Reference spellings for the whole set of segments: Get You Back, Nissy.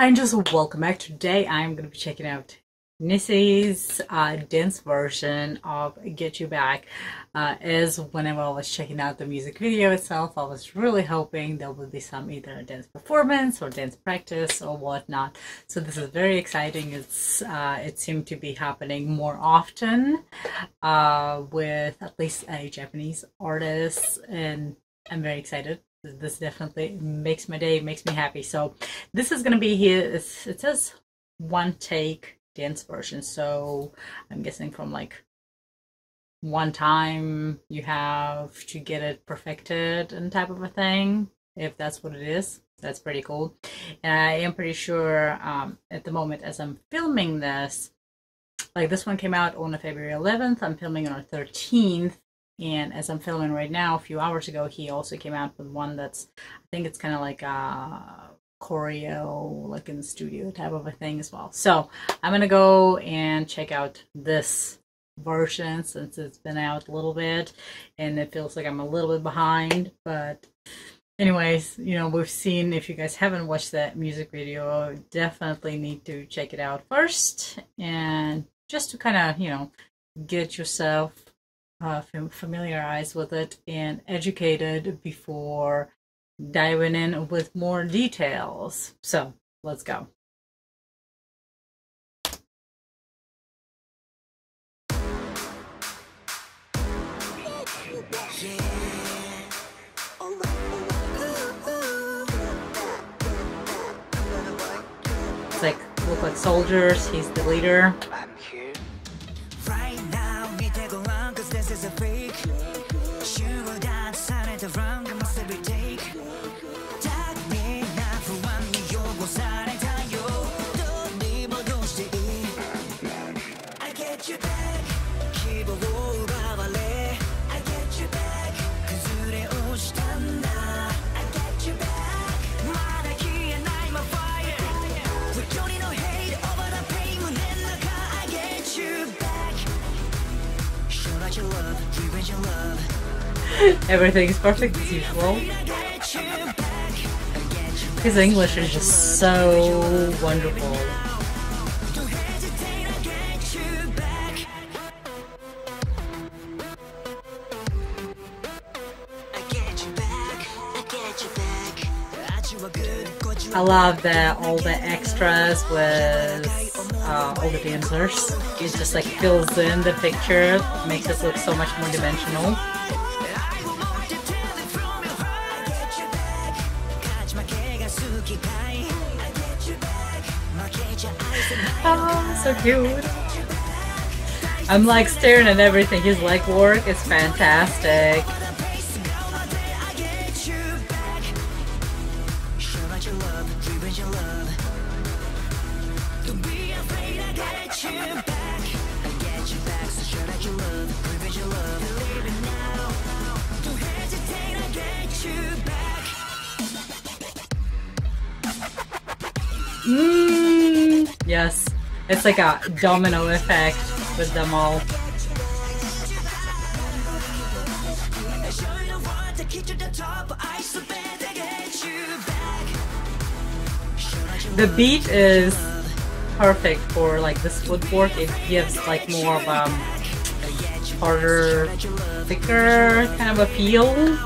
and just welcome back. Today I'm going to be checking out Nissy's dance version of Get You Back. As whenever I was checking out the music video itself, I was really hoping there would be some either dance performance or dance practice or whatnot. So this is very exciting. It's it seemed to be happening more often with at least a Japanese artist, and I'm very excited. This definitely makes my day, makes me happy. So this is gonna be here. It says one take dance version, so I'm guessing from like one time you have to get it perfected and type of a thing, if that's what it is. That's pretty cool. And I am pretty sure at the moment as I'm filming this, like this one came out on February 11th, I'm filming on the 13th. And as I'm filming right now, a few hours ago, he also came out with one that's, I think it's kind of like a choreo, like in the studio type of a thing as well. So I'm going to go and check out this version since it's been out a little bit and it feels like I'm a little bit behind. But anyways, you know, we've seen, if you guys haven't watched that music video, definitely need to check it out first. And just to kind of, you know, get yourself familiarized with it and educated before diving in with more details. So let's go. It's like, look like soldiers. He's the leader. I'm here. Is a freak. She will dance at the wrong must be take. Tag me now for one yoga side and tie you. Don't be more ghosty. I get you back. Keep a wall of a lay. I get you back. Kazure Ostanda. I get you back. Maraki and I'm a fire. We don't need no hate over the pain. I get you back. Everything's perfect as usual. His English is just so wonderful. I love that all the extras with all the dancers. It just like fills in the picture, makes it look so much more dimensional. Oh, so cute. I'm like staring at everything. His leg work is fantastic. Yes, it's like a domino effect with them all. The beat is perfect for like this footwork. It gives like more of a harder, thicker kind of a feel.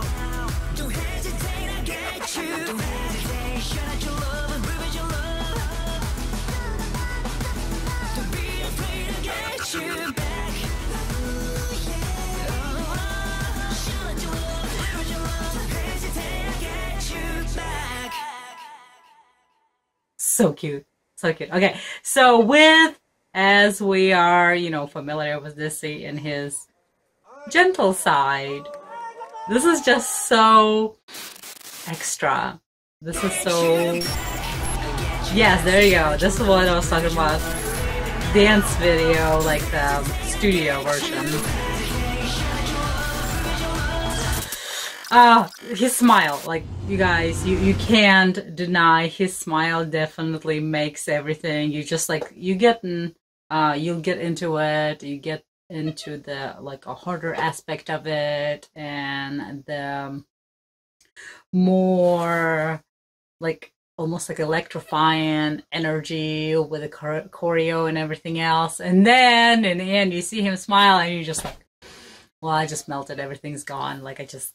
So cute, so cute. Okay, so with, as we are, you know, familiar with Nissy and his gentle side, this is just so extra. This is so, yes, there you go. This is what I was talking about. Dance video, like the studio version. His smile, like you guys, you can't deny his smile definitely makes everything. You just like, you get in, you'll get into it, you get into the like a harder aspect of it and the more like almost like electrifying energy with a choreo and everything else. And then in the end, you see him smile and you're just like, well, I just melted. Everything's gone. Like I just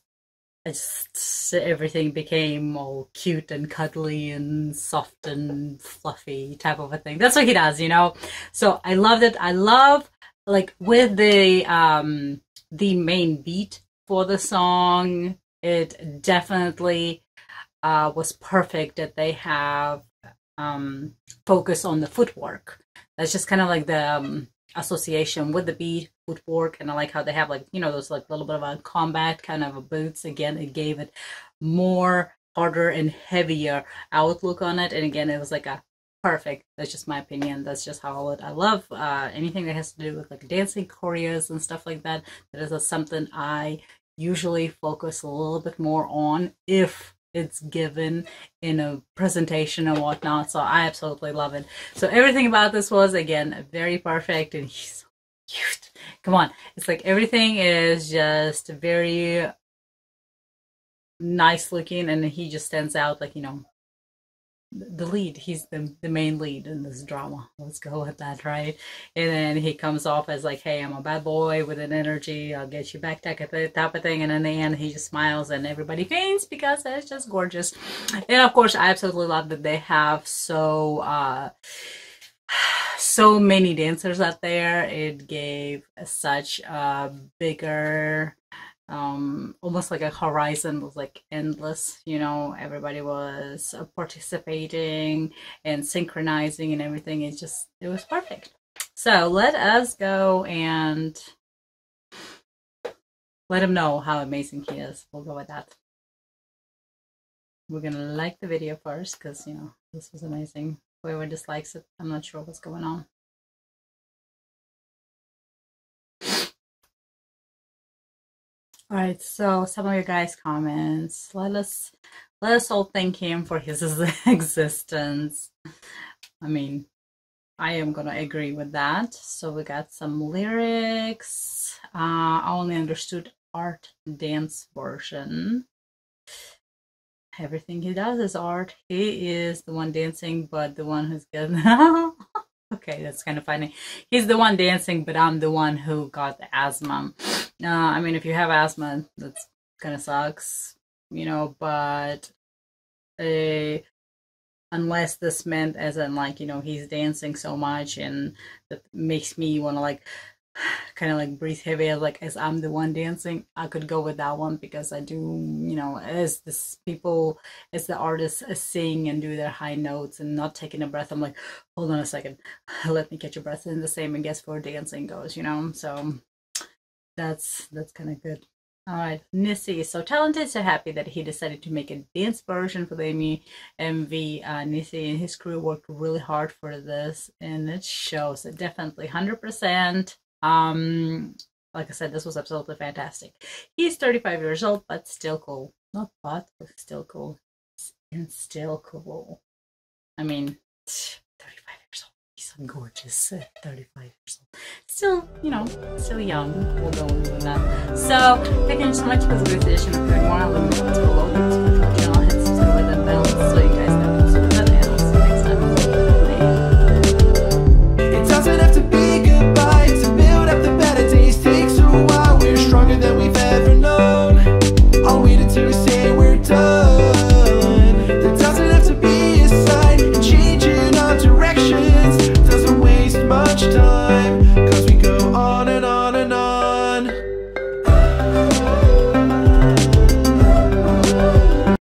everything became all cute and cuddly and soft and fluffy type of a thing. That's what he does, you know? So I loved it. I love, like, with the main beat for the song, it definitely was perfect that they have focus on the footwork. That's just kind of like the association with the beat, footwork, and I like how they have, like, you know, those like little bit of a combat kind of boots. Again, it gave it more harder and heavier outlook on it. And again, it was like a perfect, that's just my opinion, that's just how I would, I love anything that has to do with like dancing choreos and stuff like that. That is something I usually focus a little bit more on if it's given in a presentation and whatnot. So I absolutely love it. So everything about this was, again, very perfect, and he's so cute. Come on. It's like everything is just very nice looking, and he just stands out like, you know, the lead. He's the main lead in this drama. Let's go with that, right? And then he comes off as like, hey, I'm a bad boy with an energy, I'll get you back, type of thing. And in the end, he just smiles and everybody faints because it's just gorgeous. And of course, I absolutely love that they have so many dancers out there. It gave such a bigger, almost like a horizon was like endless, you know, everybody was participating and synchronizing and everything. It's just, it was perfect. So let us go and let him know how amazing he is. We'll go with that. We're gonna like the video first, because, you know, this was amazing. Whoever dislikes it, I'm not sure what's going on. All right, so some of your guys' comments. Let us all thank him for his existence. I mean, I am gonna agree with that. So we got some lyrics. I only understood art dance version. Everything he does is art. He is the one dancing, but the one who's getting. Okay, that's kind of funny. He's the one dancing, but I'm the one who got the asthma. I mean, if you have asthma, that's kind of sucks, you know, but unless this meant as in, like, you know, he's dancing so much and that makes me want to, like, kind of like breathe heavy, like, as I'm the one dancing, I could go with that one, because I do, you know, as this people, as the artists sing and do their high notes and not taking a breath, I'm like, hold on a second, let me catch a breath. And the same, I guess, for dancing goes, you know. So that's kind of good. All right, Nissy is so talented, so happy that he decided to make a dance version for the MV. Nissy and his crew worked really hard for this, and it shows. It definitely 100%. Like I said, this was absolutely fantastic. He's 35 years old, but still cool. Not but, still cool. And still cool. I mean, 35 years old. He's so gorgeous at 35 years old. Still, you know, still young. We'll go with that. So, thank you so much for the good edition. If you want more, I'll leave the comments below. Subscribe to the channel and subscribe with the bell. So you